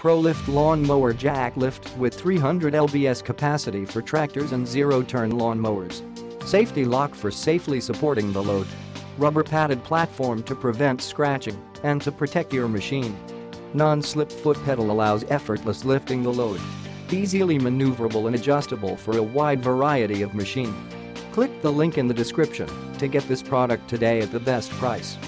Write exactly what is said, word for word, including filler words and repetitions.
ProLift Lawn Mower Jack Lift with three hundred pound-pounds capacity for tractors and zero-turn lawn mowers. Safety lock for safely supporting the load. Rubber padded platform to prevent scratching and to protect your machine. Non-slip foot pedal allows effortless lifting the load. Easily maneuverable and adjustable for a wide variety of machines. Click the link in the description to get this product today at the best price.